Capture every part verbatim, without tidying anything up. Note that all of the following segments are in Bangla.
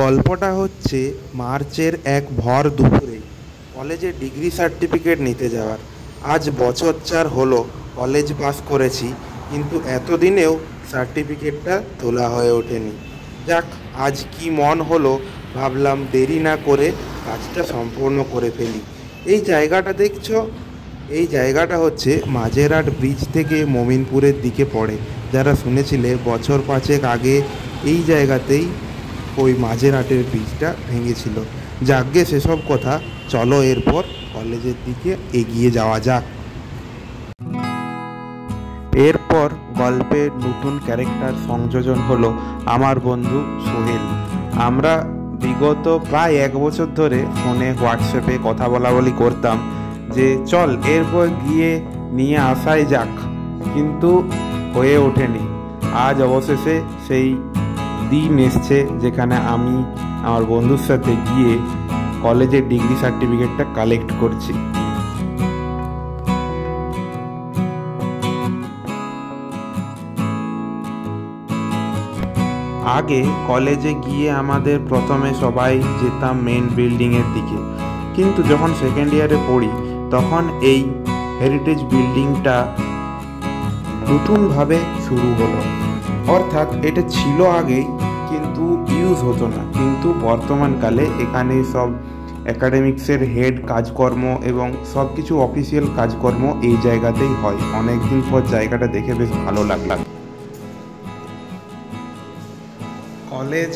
গল্পটা হচ্ছে মার্চের এক ভর দুপুরে কলেজে ডিগ্রি সার্টিফিকেট নিতে যাওয়ার। আজ বছর চার হলো কলেজ পাস করেছি, কিন্তু এতদিনেও সার্টিফিকেটটা তোলা হয়ে ওঠেনি। যাক, আজ কি মন হলো, ভাবলাম দেরি না করে কাজটা সম্পূর্ণ করে ফেলি। এই জায়গাটা দেখছো, এই জায়গাটা হচ্ছে মাঝেরহাট ব্রিজ থেকে মোমিনপুরের দিকে পড়ে। যারা শুনেছিলে বছর পাঁচেক আগে এই জায়গাতেই ওই মাঝেরহাটের ব্রিজটা ভেঙেছিল। যাকগে সেসব কথা, চলো এরপর কলেজের দিকে এগিয়ে যাওয়া যাক। এরপর গল্পের নতুন ক্যারেক্টার সংযোজন হলো আমার বন্ধু সোহেল। আমরা বিগত প্রায় এক বছর ধরে ফোনে হোয়াটসঅ্যাপে কথা বলা বলি করতাম যে চল এরপর গিয়ে নিয়ে আসাই যাক, কিন্তু হয়ে ওঠেনি। আজ অবশেষে সেই দিন এসছে যেখানে আমি আমার বন্ধুর সাথে গিয়ে কলেজের ডিগ্রি সার্টিফিকেটটা কালেক্ট করছি। আগে কলেজে গিয়ে আমাদের প্রথমে সবাই যেতাম মেন বিল্ডিংয়ের দিকে, কিন্তু যখন সেকেন্ড ইয়ারে পড়ি তখন এই হেরিটেজ বিল্ডিংটা নতুনভাবে শুরু হলো। অর্থাৎ এটা ছিল আগেই, কিন্তু ইউজ হতো না। কিন্তু বর্তমানকালে এখানে সব অ্যাকাডেমিক্সের হেড কাজকর্ম এবং সব কিছু অফিসিয়াল কাজকর্ম এই জায়গাতেই হয়। অনেকদিন পর জায়গাটা দেখে বেশ ভালো লাগলো। কলেজ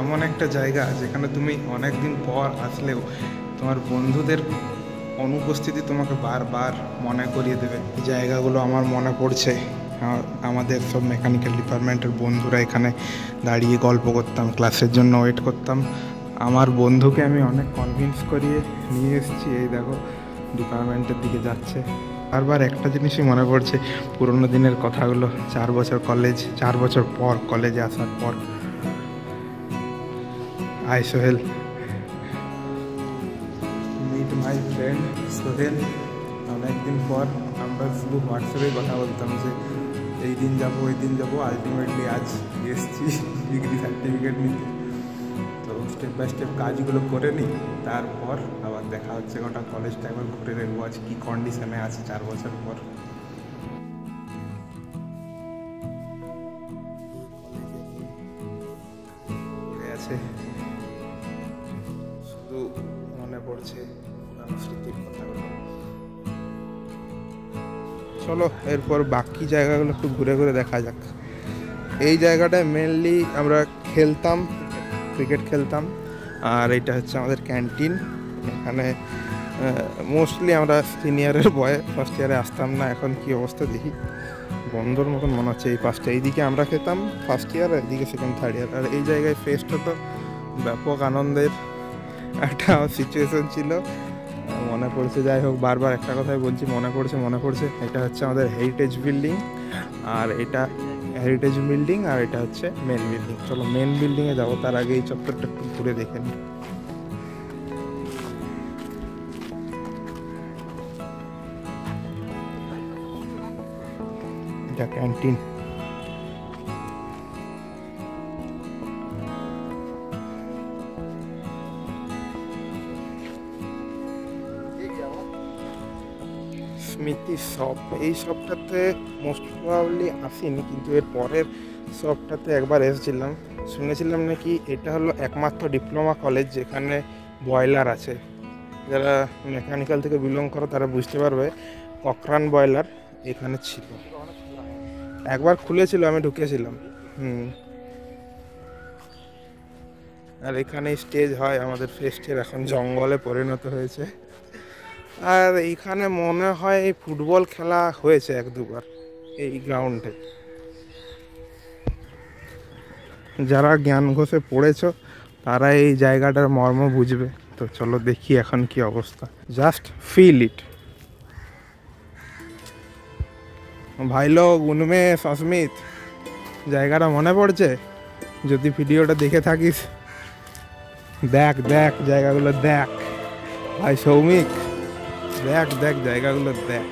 এমন একটা জায়গা যেখানে তুমি অনেকদিন পর আসলেও তোমার বন্ধুদের অনুপস্থিতি তোমাকে বারবার মনে করিয়ে দেবে। জায়গাগুলো আমার মনে পড়ছে, আমাদের সব মেকানিক্যাল ডিপার্টমেন্টের বন্ধুরা এখানে দাঁড়িয়ে গল্প করতাম, ক্লাসের জন্য ওয়েট করতাম। আমার বন্ধুকে আমি অনেক কনভিন্স করিয়ে নিয়ে এসেছি। এই দেখো ডিপার্টমেন্টের দিকে যাচ্ছে। বারবার একটা জিনিসই মনে পড়ছে, পুরোনো দিনের কথাগুলো। চার বছর কলেজ, চার বছর পর কলেজে আসার পর। Hi Sohel, meet my friend Sohel. অনেকদিন পর আমরা শুধু হোয়াটসঅ্যাপে কথা বলতাম যে এই দিন যাব ওই দিন যাব, আলটিমেটলি আজ এসছি ডিগ্রি সার্টিফিকেট নিতে। তো স্টেপ বাই স্টেপ কাজগুলো করে নিই, তারপর আবার দেখা হচ্ছে। গোটা কলেজটা একবার ঘুরে দেখবো আজ কী কন্ডিশনে আছে চার বছর পর। আছে শুধু মনে পড়ছে স্মৃতির কথাগুলো। চলো এরপর বাকি জায়গাগুলো একটু ঘুরে ঘুরে দেখা যাক। এই জায়গাটায় মেনলি আমরা খেলতাম, ক্রিকেট খেলতাম। আর এটা হচ্ছে আমাদের ক্যান্টিন। এখানে মোস্টলি আমরা সিনিয়রের বয়ে ফার্স্ট ইয়ারে আসতাম না। এখন কি অবস্থা দেখি, বন্ধর মতন মনে হচ্ছে। এই পাঁচটা এইদিকে আমরা খেতাম ফার্স্ট ইয়ার, এদিকে সেকেন্ড থার্ড ইয়ার। আর এই জায়গায় ফেস্ট হতো, ব্যাপক আনন্দের একটা সিচুয়েশন ছিল। মনে পড়ছে, যাই হোক বারবার একটা কথাই বলছি, মনে পড়ছে মনে পড়ছে। এটা হচ্ছে আমাদের হেরিটেজ বিল্ডিং, আর এটা হেরিটেজ বিল্ডিং আর এটা হচ্ছে মেন বিল্ডিং। চলো মেন বিল্ডিংয়ে যাবো, তার আগে এই চত্বরটা একটু ঘুরে দেখে নিই। এটা ক্যান্টিন। স্মৃতি শপ, এই শপটাতে মোস্ট প্রবাবলি আসিনি, কিন্তু এর পরের শপটাতে একবার এসেছিলাম। শুনেছিলাম নাকি এটা হলো একমাত্র ডিপ্লোমা কলেজ যেখানে বয়লার আছে। যারা মেকানিক্যাল থেকে বিলং করে তারা বুঝতে পারবে, ককরান বয়লার এখানে ছিল। একবার খুলেছিল, আমি ঢুকেছিলাম। হুম আর এখানে স্টেজ হয় আমাদের ফেস্টের। এখন জঙ্গলে পরিণত হয়েছে। আর এইখানে মনে হয় ফুটবল খেলা হয়েছে এক দুবার এই গ্রাউন্ডে। যারা জ্ঞান ঘোষে পড়েছ তারা এই জায়গাটার মর্ম বুঝবে। তো চলো দেখি এখন কি অবস্থা, জাস্ট ফিল ইট। ভাই লোক, উনমে সস্মিত, জায়গাটা মনে পড়ছে? যদি ভিডিওটা দেখে থাকিস, দেখ দেখ জায়গাগুলো দেখ। ভাই সৌমিক, দেখ দেখ জায়গাগুলো দেখ।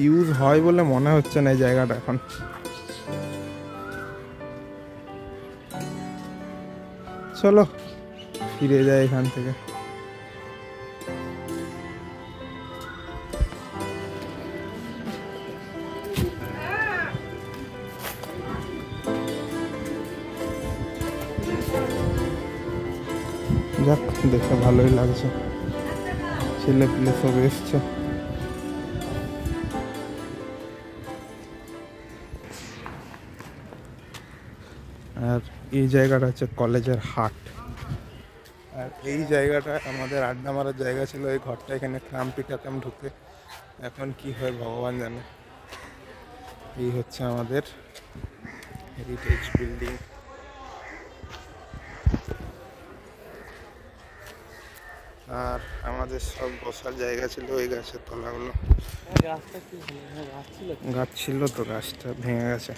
ইউজ হয় বলে মনে হচ্ছে না এই জায়গাটা এখন। চলো ফিরে যাই এখান থেকে। যাক, দেখে ভালোই লাগছে, ছেলে পিলে সব এসছে। আর এই জায়গাটা হচ্ছে কলেজের হাট। আর এই জায়গাটা আমাদের আড্ডা মারার জায়গা ছিল, এই ঘরটা এখানে ট্রাম পিটাতাম ঢুকে। এখন কি হয় ভগবান জানে। এই হচ্ছে আমাদের হেরিটেজ বিল্ডিং। আর আমাদের সব বসার জায়গা ছিল ওই গাছের তলাগুলো, গাছ ছিল তো গাছটা ভেঙে গেছে।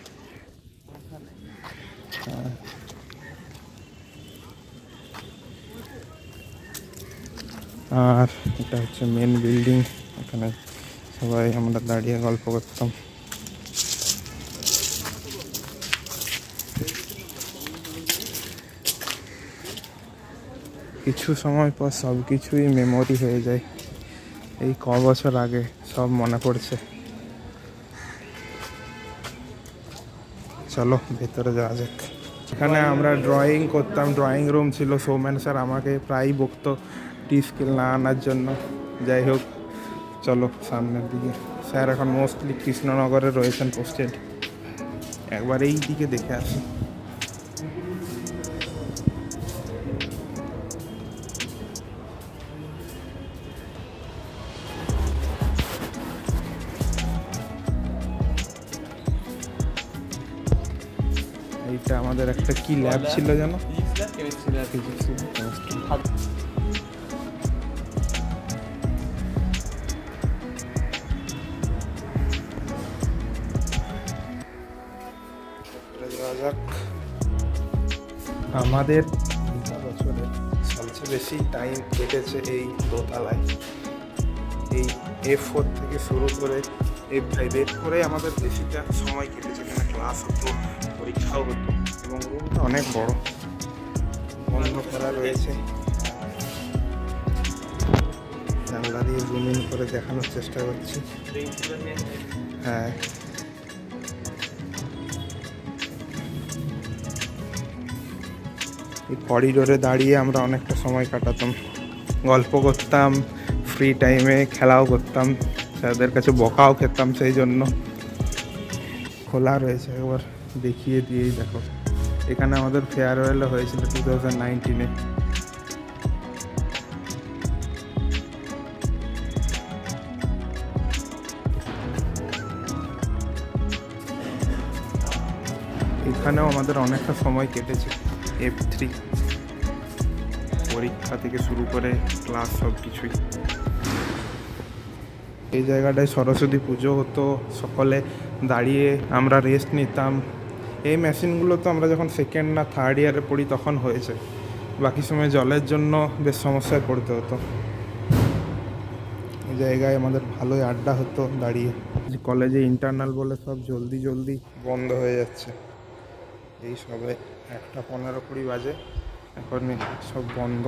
আর এটা হচ্ছে মেন বিল্ডিং, এখানে সবাই আমরা দাঁড়িয়ে গল্প করতাম। কিছু সময় পর সব কিছুই মেমোরি হয়ে যায়, এই ক বছর আগে সব মনে পড়ছে। চলো ভেতরে যাওয়া যাক। এখানে আমরা ড্রয়িং করতাম, ড্রয়িং রুম ছিল। সৌমেন স্যার আমাকে প্রায় বকতো টি স্কেল না আনার জন্য। যাই হোক চলো সামনের দিকে। স্যার এখন মোস্টলি কৃষ্ণনগরে রয়েছেন পোস্টেড। একবার এই দিকে দেখে আসি। এটা আমাদের একটা কি ল্যাব ছিল জানো, ফিজিক্স ল্যাব। আমাদের দুটা বছরের সবচেয়ে বেশি টাইম কেটেছে এই দোতলায়। এই এফ ফোর থেকে শুরু করে এফ ফাইভ এর পরে আমাদের বেশিটা সময় কেটেছে। এখানে ক্লাস হতো, পরীক্ষাও হতো, এবং রুমটা অনেক বড়, বন্ধ করা রয়েছে। জানলা দিয়ে জুম ইন করে দেখানোর চেষ্টা করছি। হ্যাঁ এই করিডোরে দাঁড়িয়ে আমরা অনেকটা সময় কাটাতাম, গল্প করতাম, ফ্রি টাইমে খেলাও করতাম, স্যারদের কাছে বকাও খেতাম। সেই জন্য খোলা রয়েছে, একবার দেখিয়ে দিয়েই দেখো। এখানে আমাদের ফেয়ারওয়েলও হয়েছিল টু থাউজেন্ড নাইনটিনে। এখানেও আমাদের অনেকটা সময় কেটেছে, এফ থ্রি পরীক্ষা থেকে শুরু করে ক্লাস সব কিছুই। এই জায়গাটায় সরস্বতী পুজো হতো, সকলে দাঁড়িয়ে আমরা রেস্ট নিতাম। এই মেশিনগুলো তো আমরা যখন সেকেন্ড না থার্ড ইয়ারে পড়ি তখন হয়েছে, বাকি সময় জলের জন্য বেশ সমস্যায় পড়তে হতো। এই জায়গায় আমাদের ভালোই আড্ডা হতো দাঁড়িয়ে। কলেজে ইন্টারনাল বলে সব জলদি জলদি বন্ধ হয়ে যাচ্ছে, এই সবে একটা পনেরো কুড়ি বাজে, এখন সব বন্ধ।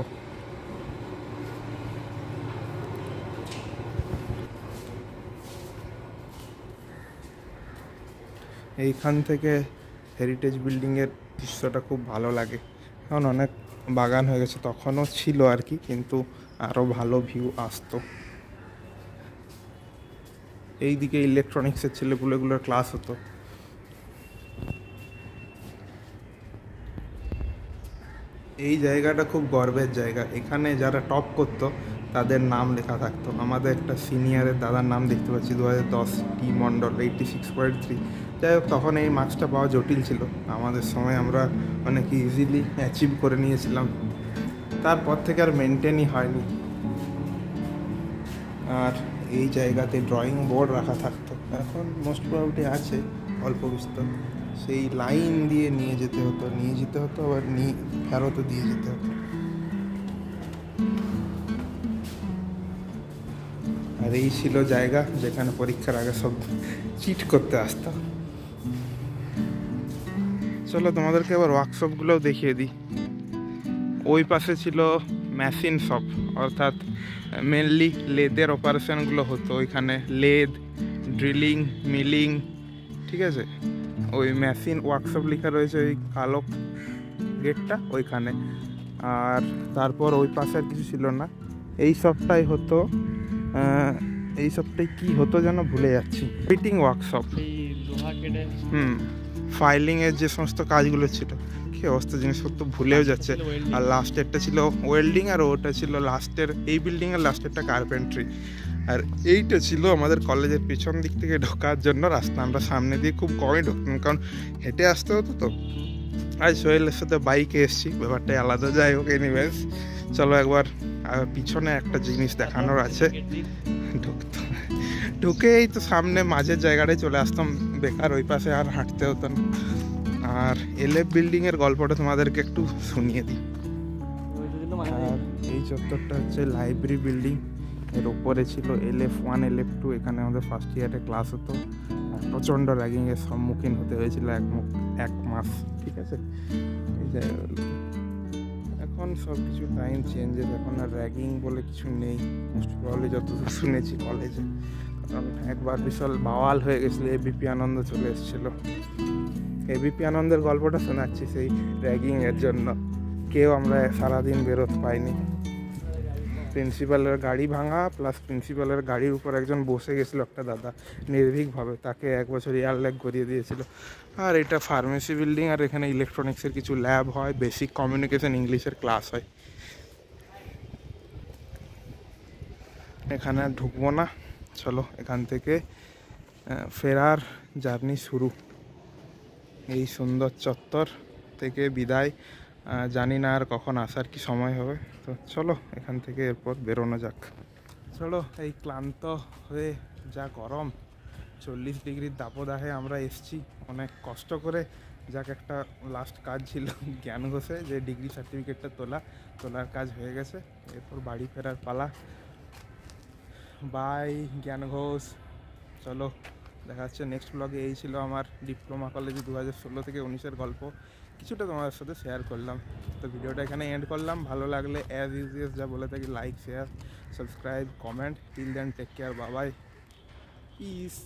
এইখান থেকে হেরিটেজ বিল্ডিংয়ের দৃশ্যটা খুব ভালো লাগে। এখন অনেক বাগান হয়ে গেছে, তখনও ছিল আর কি, কিন্তু আরও ভালো ভিউ আসতো। এইদিকে ইলেকট্রনিক্সের ছেলেপুলেগুলোর ক্লাস হতো। এই জায়গাটা খুব গর্বের জায়গা, এখানে যারা টপ করত তাদের নাম লেখা থাকতো। আমাদের একটা সিনিয়রের দাদার নাম দেখতে পাচ্ছি, দু হাজার দশ টি Mondal eighty six point three. যাই হোক তখন এই মার্কসটা পাওয়া জটিল ছিল, আমাদের সময় আমরা অনেক ইজিলি অ্যাচিভ করে নিয়েছিলাম, তারপর থেকে আর মেনটেনই হয়নি। আর এই জায়গাতে ড্রয়িং বোর্ড রাখা থাকতো, এখন মোস্ট প্রবাবলি আছে অল্প বিস্তর। সেই লাইন দিয়ে নিয়ে যেতে হতো, নিয়ে যেতে হতো আবার নিয়ে ফেরত দিয়ে যেতে হতো। আর এই ছিল জায়গা যেখানে পরীক্ষার আগে সব চিট করতে আসতাম। চলো তোমাদেরকে আবার ওয়ার্কশপগুলোও দেখিয়ে দিই। ওই পাশে ছিল মেশিন শপ, অর্থাৎ মেনলি লেদের অপারেশনগুলো হতো ওইখানে, লেদ, ড্রিলিং, মিলিং, ঠিক আছে। ওই মেশিন ওয়ার্কশপ লেখা রয়েছে ওই কালো গেটটা ওইখানে। আর তারপর ওই পাশে আর কিছু ছিল না। এই সবটাই হতো, এই সবটাই কি হতো যেন ভুলে যাচ্ছি, ফিটিং ওয়ার্কশপ। হুম, ফাইলিংয়ের যে সমস্ত কাজগুলো ছিল, কি অবস্থা জিনিসপত্র ভুলেও যাচ্ছে। আর লাস্টেরটা ছিল ওয়েল্ডিং, আর ওটা ছিল লাস্টের, এই বিল্ডিংয়ের লাস্টেরটা কার্পেন্ট্রি। আর এইটা ছিল আমাদের কলেজের পিছন দিক থেকে ঢোকার জন্য রাস্তা। আমরা সামনে দিয়ে খুব কমই ঢুকতাম, কারণ হেঁটে আসতে হতো তো। আর সোহেলের সাথে বাইকে এসেছি, ব্যাপারটাই আলাদা। যাই হোক, এনিওয়েজ চলো একবার পিছনে একটা জিনিস দেখানোর আছে। ঢুকতো ঢুকেই তো সামনে মাঝের জায়গাটায় চলে আসতাম, বেকার ওই পাশে আর হাঁটতে হতো না। আর এলএফ বিল্ডিংয়ের গল্পটা তোমাদেরকে একটু শুনিয়ে দিই। আর এই চত্বরটা হচ্ছে লাইব্রেরি বিল্ডিং, এর ওপরে ছিল এলএফ ওয়ান, এলএফ টু। এখানে আমাদের ফার্স্ট ইয়ারে ক্লাস হতো। আর প্রচণ্ড র্যাগিংয়ের সম্মুখীন হতে হয়েছিল এক মাস, ঠিক আছে। এই যে এখন সব কিছু টাইম চেঞ্জেস, এখন আর র্যাগিং বলে কিছু নেই মোস্ট প্রবলি, যতদূর শুনেছি কলেজে। কারণ একবার বিশাল বাওয়াল হয়ে গেছিলো, এবিপি আনন্দ চলে এসেছিলো। এবিপি আনন্দের গল্পটা শোনাচ্ছি সেই র্যাগিংয়ের জন্য। কেউ আমরা সারাদিন বেরোত পাইনি। প্রিন্সিপালের গাড়ি ভাঙা, প্লাস প্রিন্সিপালের গাড়ির উপর একজন বসে গেছিলো, একটা দাদা, নির্ভীকভাবে। তাকে এক বছর এয়ারল্যাগ করিয়ে দিয়েছিল। আর এটা ফার্মেসি বিল্ডিং, আর এখানে ইলেকট্রনিক্সের কিছু ল্যাব হয়, বেসিক কমিউনিকেশন ইংলিশের ক্লাস হয়। এখানে ঢুকবো না, চলো এখান থেকে ফেরার জার্নি শুরু। এই সুন্দর চত্বর থেকে বিদায়, জানি না আর কখন আসার কি সময় হবে। তো চলো এখান থেকে এরপর বেরোনো যাক। চলো, এই ক্লান্ত হয়ে, যা গরম, চল্লিশ ডিগ্রির দাবদাহে আমরা এসেছি অনেক কষ্ট করে। যাক, একটা লাস্ট কাজ ছিল জ্ঞান ঘোষে, যে ডিগ্রি সার্টিফিকেটটা তোলা, তোলার কাজ হয়ে গেছে। এরপর বাড়ি ফেরার পালা। বাই জ্ঞান ঘোষ। চলো দেখা হচ্ছে নেক্সট ব্লগে। এই ছিল আমার ডিপ্লোমা কলেজে দু হাজার ষোলো থেকে উনিশের গল্প, কিছুটা তোমাদের সাথে শেয়ার করলাম। তো ভিডিওটা এখানে এন্ড করলাম। ভালো লাগলে অ্যাজ ইউজুয়াল যা বলে থাকি, like, share, subscribe, comment. Till then take care, Babai, piece.